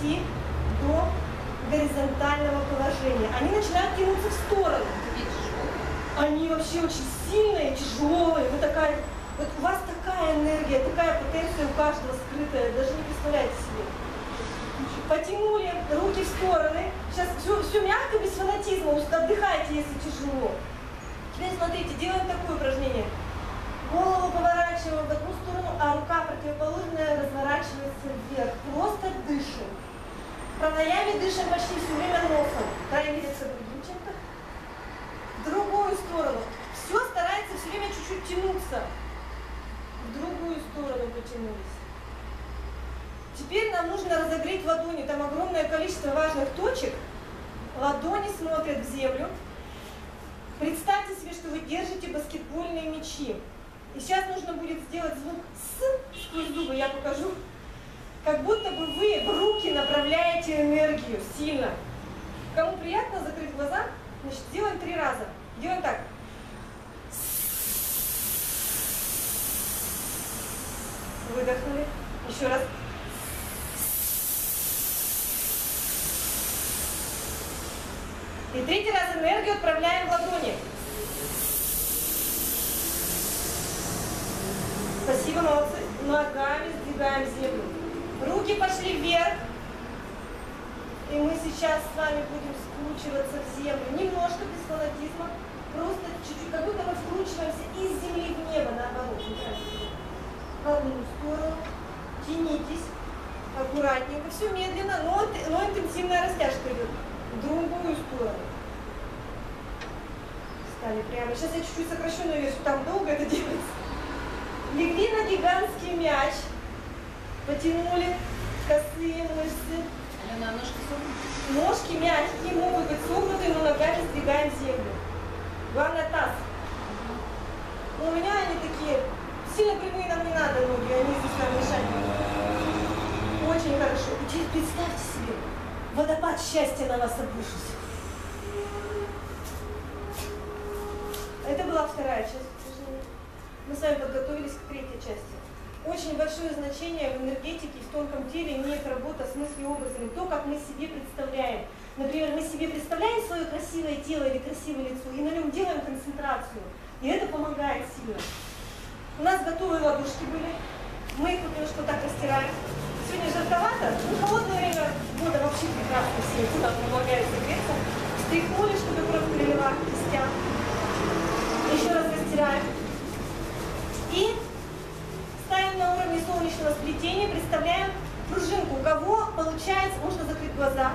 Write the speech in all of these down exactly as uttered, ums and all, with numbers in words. довести до горизонтального положения. Они начинают тянуться в сторону. Они вообще очень сильные, тяжелые. Вы такая, вот у вас такая энергия, такая потенция у каждого скрытая, даже не представляете себе. Потянули руки в стороны. Сейчас все, все мягко, без фанатизма. Отдыхайте, если тяжело. Теперь смотрите, делаем такое упражнение. Голову поворачиваем в одну сторону, а рука противоположная разворачивается вверх. Просто дышим. В пранаяме дышим почти все время носом. Край видится другим чем-то. В другую сторону. Все старается все время чуть-чуть тянуться. В другую сторону потянулись. Теперь нам нужно разогреть ладони. Там огромное количество важных точек. Ладони смотрят в землю. Представьте себе, что вы держите баскетбольные мячи. И сейчас нужно будет сделать звук «с» сквозь зубы, я покажу. Как будто бы вы в руки направляете энергию сильно. Кому приятно закрыть глаза, значит, делаем три раза. Делаем так. Выдохнули. Еще раз. И третий раз энергию отправляем в ладони. Спасибо, молодцы. Ногами сдвигаем землю. Руки пошли вверх. И мы сейчас с вами будем скручиваться в землю. Немножко без фанатизма. Просто чуть-чуть, как будто мы скручиваемся из земли в небо, наоборот. В одну сторону. Тянитесь. Аккуратненько. Все медленно, но, но интенсивная растяжка идет. В другую сторону. Встали прямо. Сейчас я чуть-чуть сокращенную вешу, там долго это делается. Легли на гигантский мяч. Потянули косые мышцы. Алена, ножки согнуты? Ножки мягкие, могут быть согнуты, но ногами сдвигаем землю. Главное таз. Но у меня они такие, сильно прямые нам не надо ноги, они здесь нам мешают. Очень хорошо. И теперь представьте себе. Водопад счастья на вас обрушился. Это была вторая часть упражнения. Мы с вами подготовились к третьей части. Очень большое значение в энергетике, в тонком теле имеет работа с мыслью, образами. То, как мы себе представляем. Например, мы себе представляем свое красивое тело или красивое лицо и на нем делаем концентрацию. И это помогает сильно. У нас готовые ладошки были. Мы их вот немножко так растираем. Сегодня жарковато, но холодное время года вообще прекрасно все это нам помогает согреться. Встряхнули, чтобы кровь прилила к кистям. Еще раз растираем. И ставим на уровне солнечного сплетения, представляем пружинку. У кого получается, можно закрыть глаза.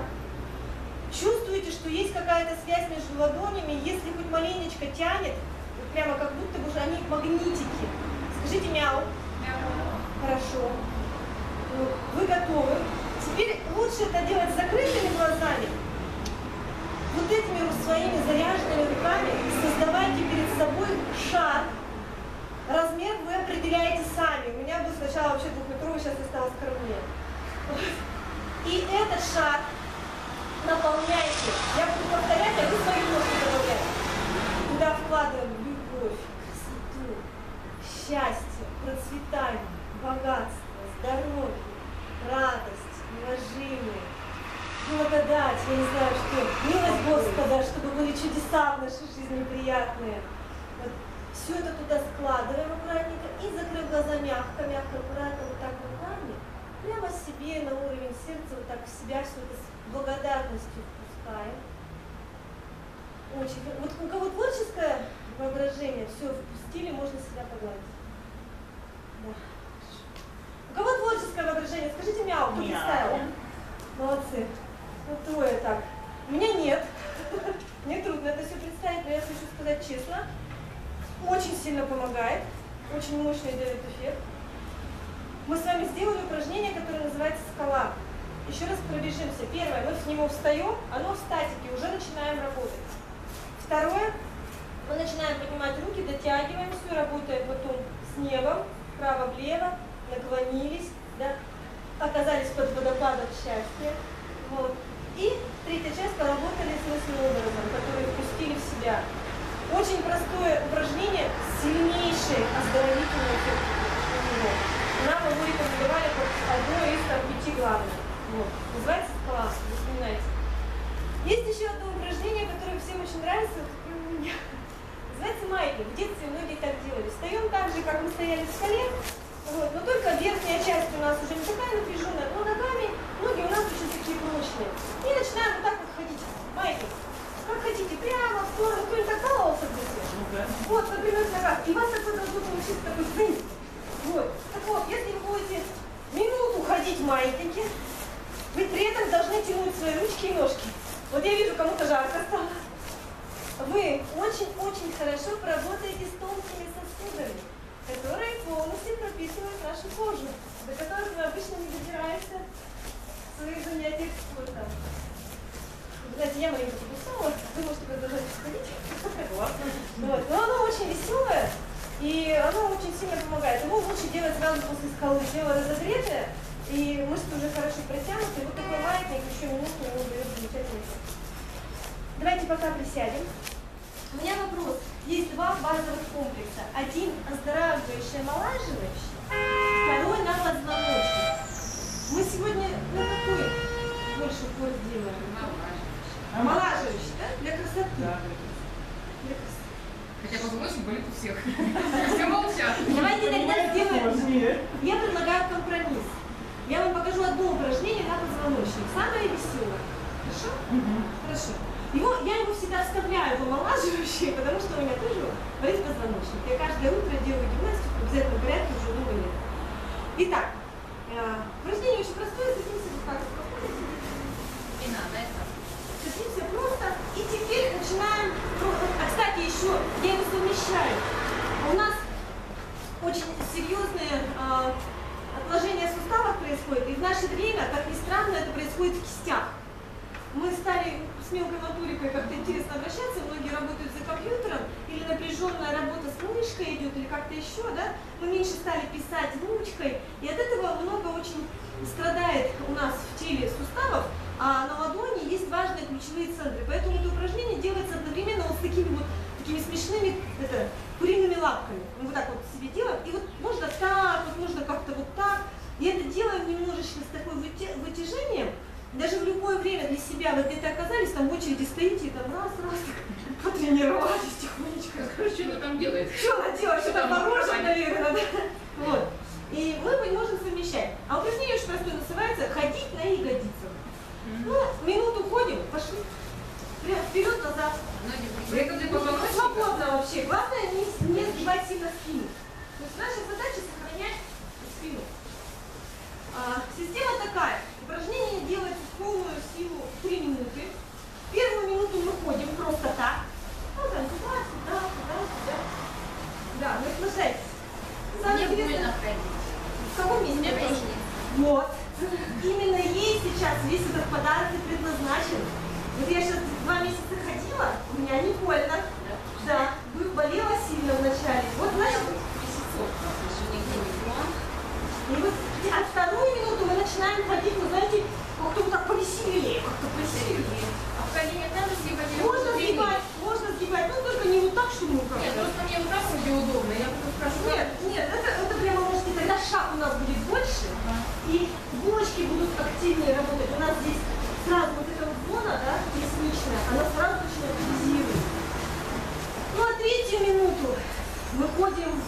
Чувствуете, что есть какая-то связь между ладонями, если хоть маленечко тянет, вот прямо как будто бы они магнитики. Скажите мяу. Хорошо. Вы готовы. Теперь лучше это делать с закрытыми глазами. Вот этими своими заряженными руками создавайте перед собой шар. Размер вы определяете сами. У меня был сначала вообще двухметровый, сейчас осталось скромнее. И этот шар наполняйте. Я буду повторять, а вы свои ноги добавляете. Туда вкладываем любовь, красоту, счастье, процветание, богатство. Здоровье, радость, уважение, благодать, я не знаю, что, милость Господа, чтобы были чудеса в нашей жизни приятные. Вот. Все это туда складываем аккуратненько и, закрыв глаза мягко, мягко, аккуратно, вот так руками, прямо себе на уровень сердца, вот так в себя все это с благодарностью впускаем. Очень. Вот у кого творческое воображение, все впустили, можно себя погладить. Да. У кого творческое воображение? Скажите мяу, кто представил? Молодцы. Вот трое так. У меня нет. Мне трудно это все представить, но я хочу сказать честно. Очень сильно помогает. Очень мощный дает эффект. Мы с вами сделали упражнение, которое называется «Скала». Еще раз пробежимся. Первое, мы с него встаем, оно в статике, уже начинаем работать. Второе, мы начинаем поднимать руки, дотягиваем все, работаем потом с небом, вправо-влево. Наклонились, да, оказались под водопадом счастья. Вот. И третья часть поработали с мысленным образом, который впустили в себя. Очень простое упражнение, сильнейшее оздоровительное эффект. Нам его рекомендовали как одно из там пяти главных. Вот. Называется «Скала», запоминайте. Есть еще одно упражнение, которое всем очень нравится, как и у меня. Называется «Майки». В детстве многие так делали. Встаем так же, как мы стояли в скале, вот, но только верхняя часть у нас уже не такая напряженная, но ногами ноги у нас очень такие прочные. И начинаем вот так вот ходить. Майки. Как хотите, прямо в сторону. Кто-нибудь так кололся в детстве? Ну, да. Вот, например, на раз. И у вас такой должно получиться такой зынь. Вот. Так вот, если вы будете минуту ходить в маятнике, вы при этом должны тянуть свои ручки и ножки. Вот я вижу, кому-то жарко стало. Вы очень-очень хорошо поработаете с тонкими сосудами, которые полностью пропитывают нашу кожу, до которых вы обычно не добираете в своих занятиях спорта. Вы знаете, я маленько писала, вы можете продолжать ходить. Вот. Но оно очень веселое, и оно очень сильно помогает. Его лучше делать сразу после скалы. Тело разогретое, и мышцы уже хорошо протянуты. И вот такой маятник еще минуту его берет замечательно. Давайте пока присядем. У меня вопрос. Есть два базовых комплекса. Один оздоравливающий, омолаживающий, второй на позвоночник. Мы сегодня на какой больше вход делаем? Омолаживающий, да? Для красоты. Да, для красоты. Хотя позвоночник болит у всех. Все молчат. Давайте тогда сделаем. Я предлагаю компромисс. Я вам покажу одно упражнение на позвоночник. Самое веселое. Хорошо? Хорошо. Его, я его всегда оставляю в омолаживающие, потому что у меня тоже болит позвоночник. Я каждое утро делаю гимнастику, обязательно в порядке, уже дома нет. Итак, упражнение очень простое. Садимся вот так. Не надо, это. Садимся просто. И теперь начинаем... А, кстати, еще я его совмещаю. У нас очень серьезные а, отложения суставов происходят. И в наше время, как ни странно, это происходит в кистях. Мы стали с мелкой моторикой как-то интересно обращаться. Многие работают за компьютером. Или напряженная работа с мышкой идет, или как-то еще. Да? Мы меньше стали писать ручкой. И от этого много очень страдает у нас в теле суставов. А на ладони есть важные ключевые центры. Поэтому это упражнение делается одновременно вот с такими вот такими смешными это, куриными лапками. Мы вот так вот себе делаем. И вот можно так, вот можно как-то вот так. И это делаем немножечко с такой вытяжением. Даже в любое время для себя вы где-то оказались, там в очереди стоите и там раз-раз потренировались тихонечко. Короче, что она там делает? Что она делает? Что-то мороженое, наверное. Вот. И мы можем совмещать. А упражнение очень простое называется «Ходить на ягодицах». Ну, минуту ходим, пошли. Вперед, назад. Свободно вообще. Главное не, не сгибать сильно спину. То есть наша задача сохранять спину. А, система такая. Упражнение делается в полную силу три минуты. Первую минуту мы ходим просто так. Ну, там, туда, сюда, сюда, сюда. Да, вы слушаете. Самое интересное. В каком месте? Вот. Именно ей сейчас весь этот подарок и предназначен. Вот я сейчас два месяца ходила, у меня не больно. Да, да. Болела сильно вначале. Вот значит, месяцок, уже нигде не было. И вот а вторую минуту мы начинаем ходить, вы знаете, как-то вот так повеселее, как-то повеселее. А в коленях надо сгибать? Можно сгибать, можно сгибать, но только не вот так, чтобы мы как-то. Нет, просто мне вот так будет удобно, я буду прошу. Нет, нет, это, это прямо может быть, тогда шаг у нас будет больше. И булочки будут активнее работать. У нас здесь сразу вот эта вот зона, да, поясничная, она сразу очень активизирует. Ну а третью минуту мы ходим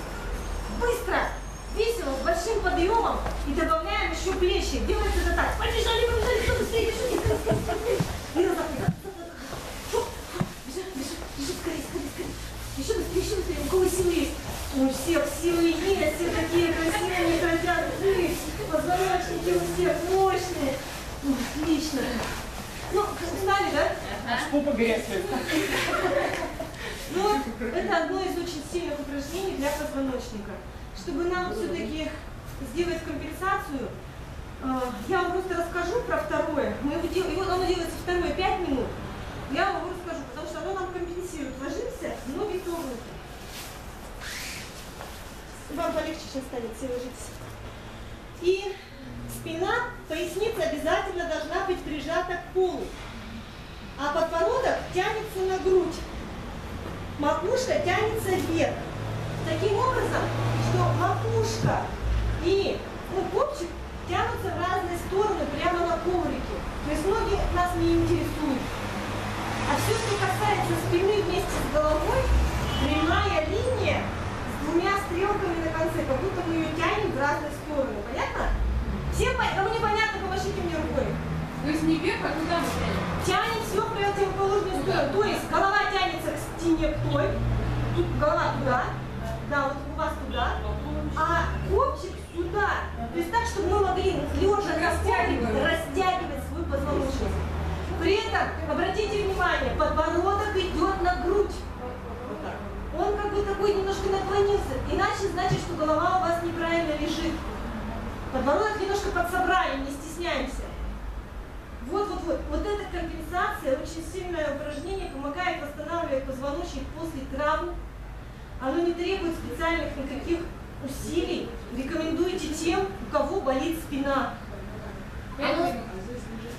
быстро, весело, с большим подъемом и добавляем еще плечи. Делается это так. Побежали, побежали, все быстрее, бежите, бежите, бежите. И назад, назад. Бежим, бежим, бежим, скорее, скорее, скорее. Еще быстрее, еще быстрее. У кого силы есть? У всех силы есть, все такие красивые, не хотят жить. Позвоночники у всех мощные. Ух, отлично. Ну, встали, да? Шпупа грязная. Ну, это одно из очень сильных упражнений для позвоночника. Чтобы нам все-таки сделать компенсацию, я вам просто расскажу про второе. Мы его дел... его, оно делается второе пять минут. Я вам его расскажу, потому что оно нам компенсирует. Ложимся, ноги согнуты. Вам полегче сейчас станет, все ложитесь. И спина, поясница обязательно должна быть прижата к полу. А подбородок тянется на грудь. Макушка тянется вверх. Таким образом, что макушка и ну, копчик тянутся в разные стороны, прямо на коврике. То есть ноги нас не интересуют. А все, что касается спины вместе с головой, прямая линия с двумя стрелками на конце, как будто мы ее тянем в разные стороны. Понятно? Всем кому непонятно, помашите мне рукой. То есть не вверх, а куда мы тянем? Тянем все в противоположную сторону. То есть голова тянется к стене к той, тут голова туда, да, вот у вас туда, а копчик сюда. То есть так, чтобы мы могли лежа растягивать, растягивать свою позвоночник. При этом, обратите внимание, подбородок идет на грудь. Он как бы такой немножко наклонился. Иначе значит, что голова у вас неправильно лежит. Подбородок немножко подсобрали, не стесняемся. Вот-вот-вот. Вот эта компенсация, очень сильное упражнение, помогает восстанавливать позвоночник после травм. Оно не требует специальных никаких усилий. Рекомендуйте тем, у кого болит спина. Оно...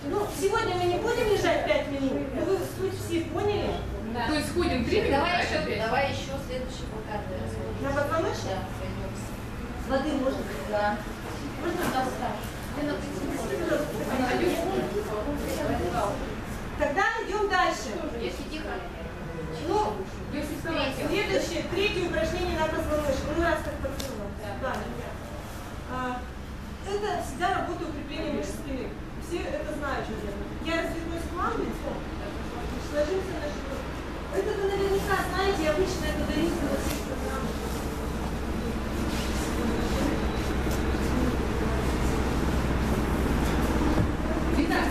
Ну, сегодня мы не будем лежать пять минут, но вы суть все поняли. Да. То есть ходим три минуты. Давай еще, давай еще следующий блокад. На подвоночник? Да, сойдемся. С воды можно? Да. Можно? Да, да. Тогда идем дальше. Если тихо. Ну, следующее, третье упражнение на позвоночник. Ну, раз так подсылаем. Да. Да. Это всегда работа укрепления мышц спины. Все это знают, что делать. Я развернусь к вам лицом, сложимся на живот. Это вы наверняка знаете, обычно это дается на всех программах. Итак,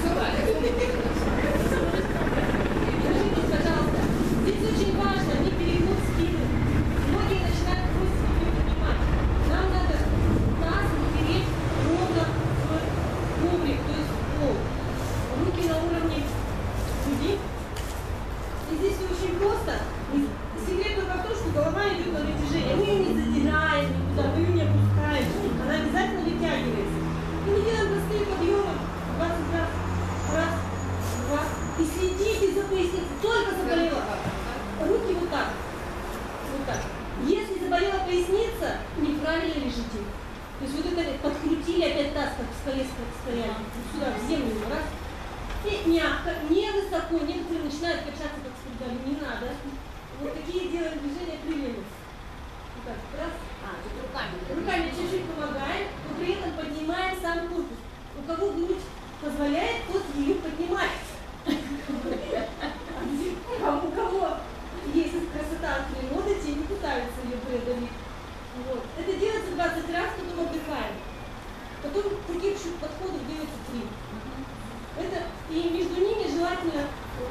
держите, пожалуйста. Здесь очень важно не перегнуть спину. Многие начинают просто не понимать. Нам надо таз упереть ровно в коврик, то есть руки на уровне груди. И здесь очень просто. Секрет только в том, что голова идет на натяжение. Мы ее не задираем никуда, мы ее не опускаем. Она обязательно вытягивается. И мы делаем простые подъемы. Раз, раз, раз, раз. И следите за поясницей. Только заболела. Руки вот так. Вот так. Если заболела поясница, неправильно лежите. То есть вот это подкрутили опять таз, как в скале стояли. Вот сюда, в землю. Раз. И мягко, не высоко. Некоторые начинают качаться, как сказали. Не надо. Вот такие делаем движения крыльями. Вот так. Раз. А, тут руками. Руками чуть-чуть помогаем. Но при этом поднимаем сам корпус. У кого грудь позволяет, тот ее поднимает. А у кого есть красота от природы, те не пытаются ее преодолеть. Вот. Это делается двадцать раз, потом отдыхаем. Потом таких подходов делается три. Это, и между ними желательно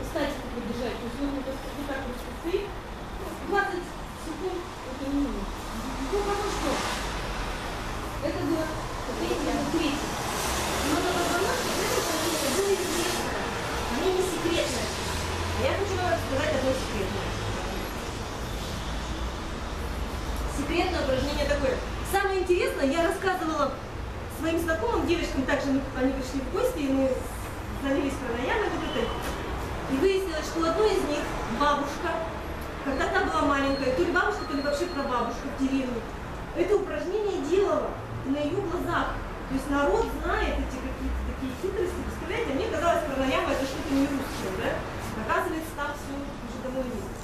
статику поддержать. То есть вы просто вот так вот стоите. двадцать секунд это не нужно. Ну потому что это было третье, третье. Но на позвоночник это было известно. Они не секретны. Я хочу рассказать одно секретное. Секретное упражнение такое. Самое интересное, я рассказывала своим знакомым девочкам, также они пришли в гости, и мы занялись пранаямой вот этой. И выяснилось, что у одной из них бабушка, когда та была маленькая, то ли бабушка, то ли вообще прабабушка в деревне, это упражнение делала на ее глазах. То есть народ знает эти какие-то такие хитрости. Представляете, мне казалось, пранаяма это что-то не русское, да? Оказывается, там все уже домой есть.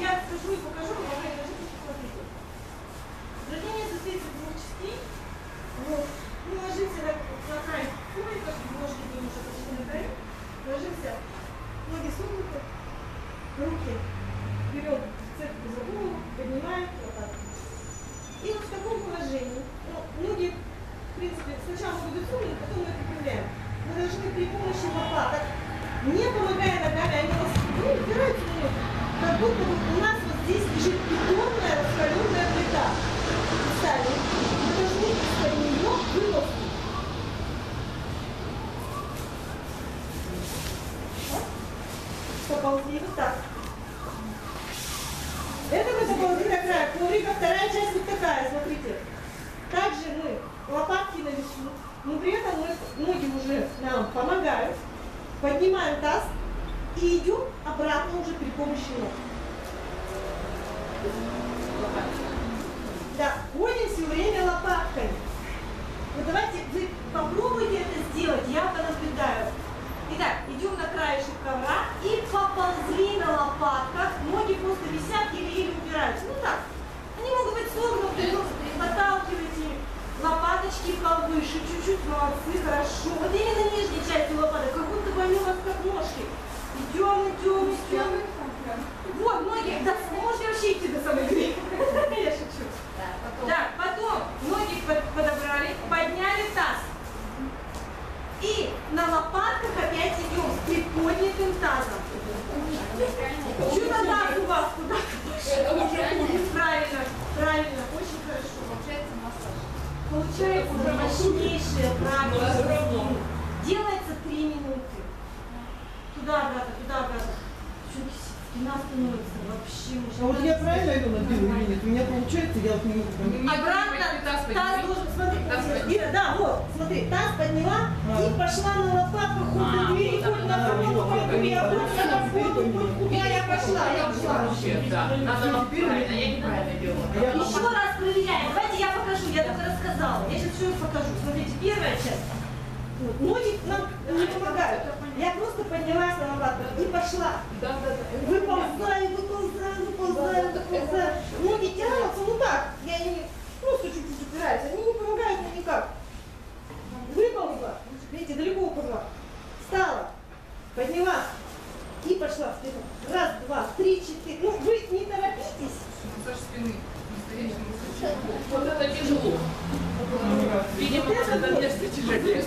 Я скажу и покажу, но я даже посмотрите. Упражнение состоит из двух частей. Вот. Мы ложимся на, на край столика, чтобы ножки были уже почти на краю. Ложимся, ноги согнуты, руки берем цепку за голову, поднимаем вот так. И вот в таком положении, ну, ноги, в принципе, сначала будут согнуты, потом мы прикрепляем. Мы должны при помощи лопаток, не помогая ногами, они нас ну, убирают в ноги. Как будто вот у нас вот здесь лежит бетонная раскаленная плита. Представили? Выноску. Поползли вот так. Это мы поползли на край коврика. Вторая часть вот такая, смотрите. Также мы лопатки на весу, но при этом мы, ноги уже нам помогают. Поднимаем таз и идем обратно уже при помощи ног. Да, ходим все время лопаткой. Но давайте вы попробуйте это сделать, я понаблюдаю. Итак, идем на краешек ковра и поползли на лопатках, ноги просто висят или упираются. Ну так, они могут быть согнуты, но подталкивайте лопаточки повыше, чуть-чуть, молодцы, хорошо. Вот именно нижней части лопаток, как будто бы они у вас как ножки. Идем, идем, идем. Вот, ноги, да, можете вообще идти до самой двери. Я шучу. Да, потом ноги подобрали, подняли таз. И на лопатках опять идем с приподнятым тазом. Чудо таз у вас туда. Правильно, правильно, очень хорошо. Получается массаж. Получается мощнейшая практика. Делается три минуты. Туда, да, туда, да. Спина становится вообще уже. А вот я правильно иду на первую линию? У меня получается, я вот не могу. Обратно таз должен, смотри. Ира, да, вот, смотри, таз подняла и пошла на лопатках, хоть на двери, хоть на входу, хоть на входу, хоть куда. Я пошла, я пошла. Еще раз проверяем. Давайте я покажу, я только рассказала. Я сейчас все покажу. Смотрите, первая часть. Ноги нам не помогают. Я просто поднялась на лопатках и пошла. Выползаю, выползаю, выползаю, выползаю. Ноги тянутся, ну так. Я не просто чуть-чуть упираюсь. Они не помогают мне никак. Выползла. Видите, далеко уползла. Встала, поднялась и пошла вперед. Раз, два, три, четыре. Ну, вы не торопитесь. Массаж спины. Вот это тяжело. Видимо, вот это место тяжелее.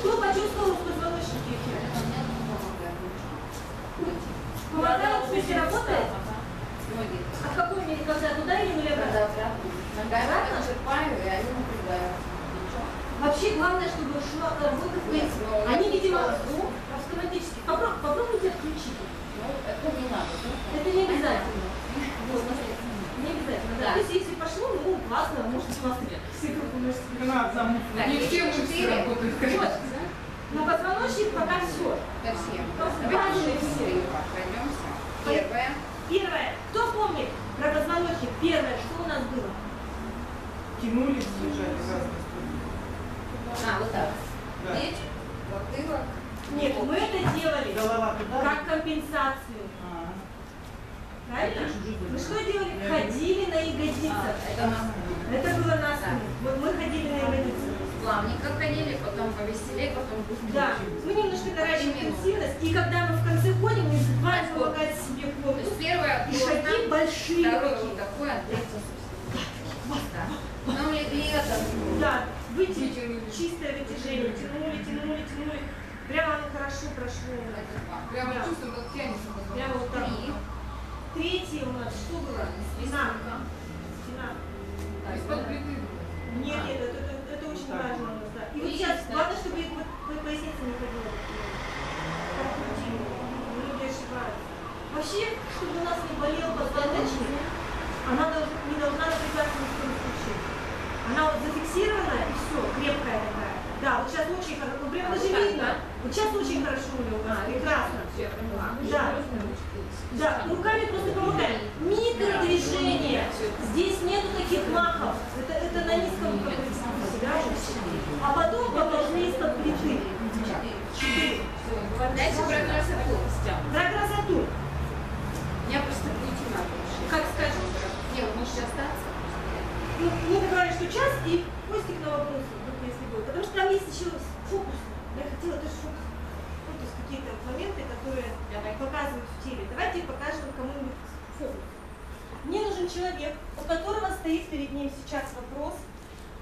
Кто почувствовал позвоночники? Помогает, в смысле, работает? А в какой мере, когда туда или влево? Обратно черпаю и они напрягают. Вообще главное, чтобы шла работа в принципе. Они, видимо, автоматически. Попробуйте отключить. Это не надо. Это не обязательно. Не обязательно, да. То есть, если пошло, ну, классно, может, смотреть. Все группы мышцы. Не все мышцы работают, конечно. Но позвоночник пока все. Да, все. Позвоночник все. Пройдемся. Первое. Первое. Кто помнит про позвоночник? Первое, что у нас было? Тянули, сжали. А, вот так. Плечи, затылок. Нет, мы это делали как компенсацию. Правильно? Мы что делали? Ходили на ягодицы. А, это, это было нас. Да. Мы ходили на ягодицы. Плавненько ходили, потом повеселее, потом быстрее. Да. Мы немножко наращиваем интенсивность. И когда мы в конце ходим, мы забываем помогать себе корпус. Первое, и шаги большие. Второе, такое, а третье. Да. Нам лето. Да. Вытянули. Чистое вытяжение. Тянули, тянули, тянули. Прямо оно хорошо прошло. Прямо чувствуем, как тянется. Прямо вот так. Третье у нас что было? Спина. Спина. То есть под плиты? Нет, нет, это, это, это очень важно у нас, да. И вот сейчас, главное, чтобы поясница не ходила. Люди ошибаются. Вообще, чтобы у нас не болела позвоночник, она не должна напрягаться ни в коем случае. Она вот зафиксированная и все, крепкая такая. Да, вот сейчас очень хорошо, ну прям даже видно. Вот сейчас очень хорошо у него, прекрасно. Да. Да, руками просто помогаем. Микродвижение. Здесь нету таких махов. Это, это на низком уровне. А потом поползли из-под плиты. Четыре. Дальше про красоту. Про красоту. Я просто плите надо. Как скажешь? Нет, можете остаться. Ну, мы говорим, что час и постик на вопрос, если будет. Потому что там есть еще фокус. Я хотела тоже фокус. Какие-то моменты, которые показывают в теле. Давайте покажем кому-нибудь фокус. Мне нужен человек, у которого стоит перед ним сейчас вопрос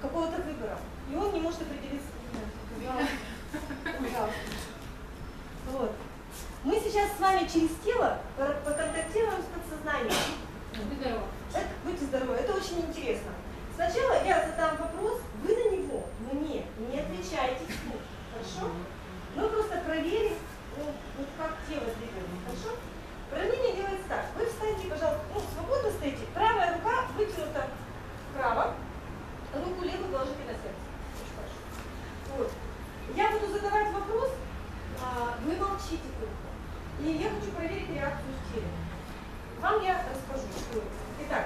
какого-то выбора. И он не может определиться. Вот. Мы сейчас с вами через тело поконтактируем с подсознанием. Будь здорова. Будьте здоровы. Это очень интересно. Сначала я задам вопрос, вы на него, мне не отвечаете. Хорошо? Мы просто проверим, ну, вот как тело двигается, хорошо? Упражнение делается так. Вы встаньте, пожалуйста, ну, свободно стоите. Правая рука вытянута вправо, руку левую положите на сердце. Очень хорошо. Вот. Я буду задавать вопрос, а, вы молчите только. И я хочу проверить реакцию в теле. Вам я расскажу, что это. Итак,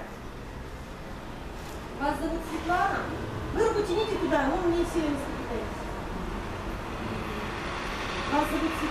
вас зовут Светлана. Вы руку тяните туда, но он не сильно сопротивляется.